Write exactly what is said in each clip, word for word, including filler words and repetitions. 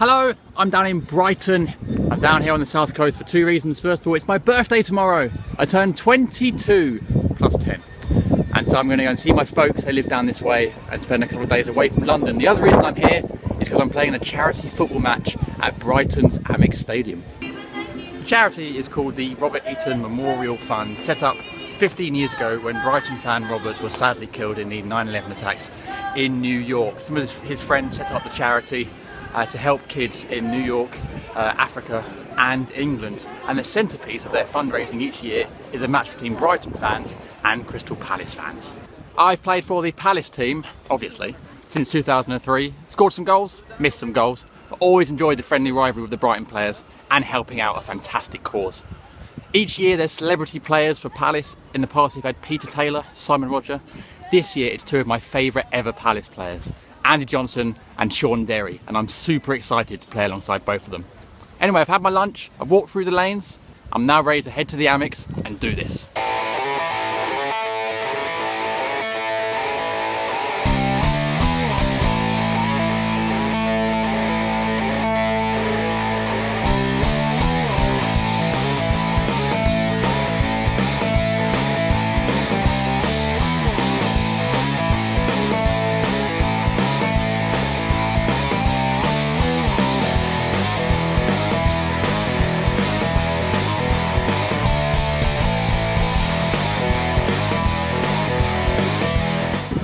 Hello, I'm down in Brighton. I'm down here on the south coast for two reasons. First of all, it's my birthday tomorrow. I turn twenty-two plus ten. And so I'm gonna go and see my folks. They live down this way and spend a couple of days away from London. The other reason I'm here is because I'm playing a charity football match at Brighton's Amex Stadium. The charity is called the Robert Eaton Memorial Fund, set up fifteen years ago when Brighton fan Robert was sadly killed in the nine eleven attacks in New York. Some of his friends set up the charity Uh, to help kids in New York, uh, Africa and England, and the centrepiece of their fundraising each year is a match between Brighton fans and Crystal Palace fans. I've played for the Palace team, obviously, since two thousand three, scored some goals, missed some goals, but always enjoyed the friendly rivalry with the Brighton players and helping out a fantastic cause. Each year there's celebrity players for Palace. In the past we've had Peter Taylor, Simon Roger. This year it's two of my favourite ever Palace players, Andy Johnson and Shaun Derry, and I'm super excited to play alongside both of them. Anyway, I've had my lunch, I've walked through the lanes, I'm now ready to head to the Amex and do this.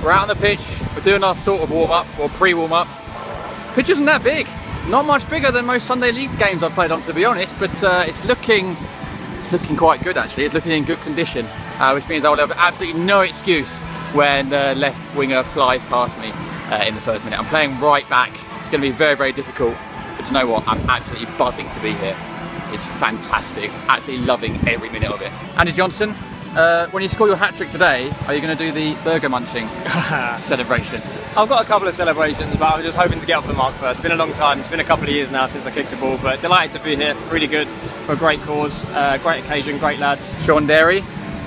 We're out on the pitch, we're doing our sort of warm-up, or pre-warm-up. Pitch isn't that big, not much bigger than most Sunday League games I've played on, to be honest, but uh, it's looking it's looking quite good actually, it's looking in good condition, uh, which means I will have absolutely no excuse when the left winger flies past me uh, in the first minute. I'm playing right back, it's going to be very, very difficult, but you know what, I'm absolutely buzzing to be here. It's fantastic, absolutely loving every minute of it. Andy Johnson, Uh, when you score your hat-trick today, are you going to do the burger munching celebration? I've got a couple of celebrations, but I'm just hoping to get off the mark first. It's been a long time, it's been a couple of years now since I kicked a ball, but delighted to be here, really good, for a great cause, uh, great occasion, great lads. Shaun Derry,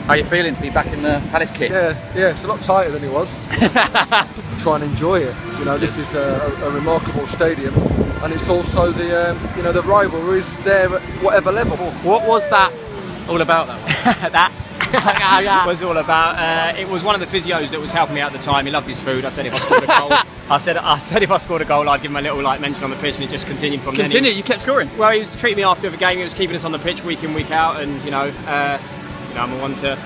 how are you feeling to be back in the Palace kit? Yeah, yeah, it's a lot tighter than it was. Try and enjoy it, you know, this is a, a remarkable stadium, and it's also the, um, you know, the rivalry is there at whatever level. What was that all about, that? that? was all about. Uh, it was one of the physios that was helping me out at the time. He loved his food. I said if I scored a goal, I said I said if I scored a goal, I'd give him a little like mention on the pitch, and it just continued from there. Continue. You kept scoring. Well, he was treating me after the game. He was keeping us on the pitch week in, week out, and you know, uh, you know, I'm a one to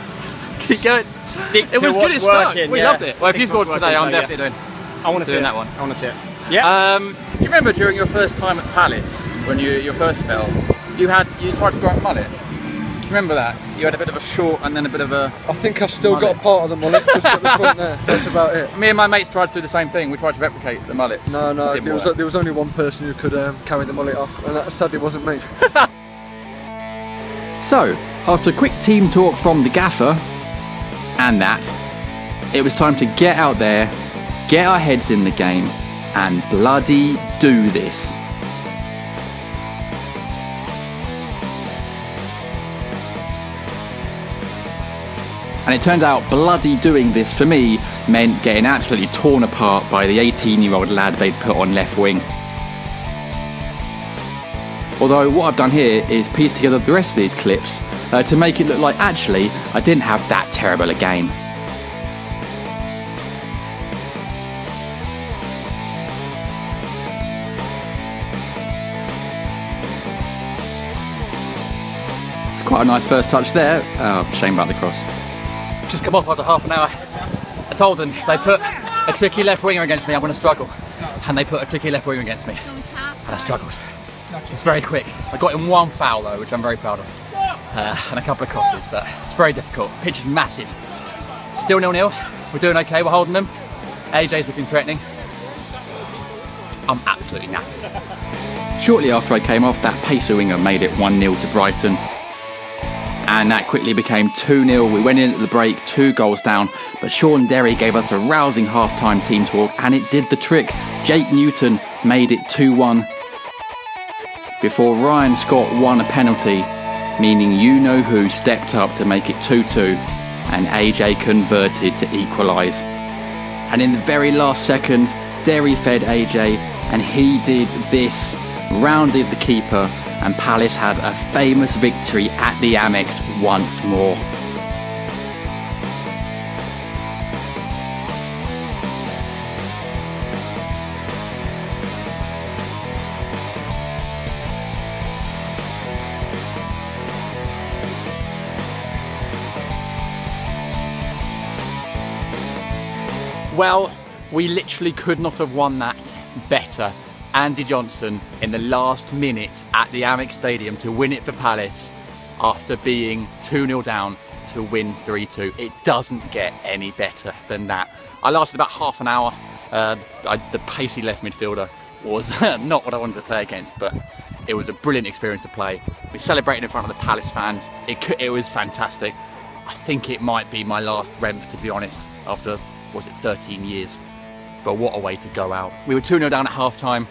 keep going. Stick to it was what's good. It stuck. We yeah. loved it. Well, stick if you scored today, I'm so, definitely yeah. doing. I want to see that one. I want to see it. Yeah. Um, do you remember during your first time at Palace, when you your first spell, you had you tried to grow a mullet? Remember that? You had a bit of a short and then a bit of a... I think I've still mullet. got part of the mullet just at the front there. That's about it. Me and my mates tried to do the same thing. We tried to replicate the mullets. No, no, there was, there was only one person who could um, carry the mullet off, and that sadly wasn't me. So, after a quick team talk from the gaffer, and that, it was time to get out there, get our heads in the game, and bloody do this. And it turns out bloody doing this for me meant getting absolutely torn apart by the eighteen-year-old lad they'd put on left wing. Although what I've done here is piece together the rest of these clips uh, to make it look like actually I didn't have that terrible a game. It's quite a nice first touch there. Oh, shame about the cross. Just come off after half an hour. I told them if they put a tricky left winger against me, I'm going to struggle. And they put a tricky left winger against me, and I struggled. It's very quick. I got in one foul though, which I'm very proud of, uh, and a couple of crosses. But it's very difficult. Pitch is massive. Still nil nil. We're doing okay. We're holding them. A J's looking threatening. I'm absolutely knackered. Shortly after I came off, that pacer winger made it one nil to Brighton. And that quickly became two nil. We went in at the break, two goals down, but Shaun Derry gave us a rousing half-time team talk, and it did the trick. Jake Newton made it two one. Before Ryan Scott won a penalty, meaning you-know-who stepped up to make it two two, and A J converted to equalise. And in the very last second, Derry fed A J, and he did this. rounded the keeper, and Palace had a famous victory at the Amex once more. Well, we literally could not have won that better. Andy Johnson in the last minute at the Amex Stadium to win it for Palace after being two nil down to win three two. It doesn't get any better than that. I lasted about half an hour. Uh, I, the pacey left midfielder was not what I wanted to play against, but it was a brilliant experience to play. We celebrated in front of the Palace fans. It, could, it was fantastic. I think it might be my last Renf, to be honest, after was it thirteen years, but what a way to go out. We were two nil down at half-time.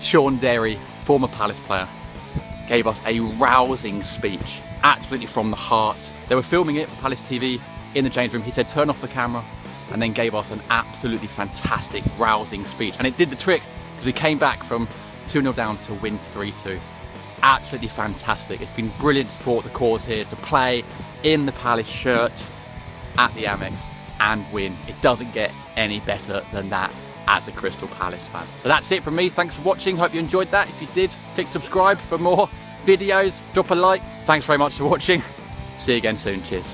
Shaun Derry, former Palace player, gave us a rousing speech, absolutely from the heart. They were filming it for Palace T V in the change room. He said, turn off the camera, and then gave us an absolutely fantastic, rousing speech. And it did the trick, because we came back from two nil down to win three two. Absolutely fantastic. It's been brilliant to support the cause here, to play in the Palace shirt at the Amex and win. It doesn't get any better than that as a Crystal Palace fan. So that's it from me. Thanks for watching. Hope you enjoyed that. If you did, click subscribe for more videos. Drop a like. Thanks very much for watching. See you again soon. Cheers.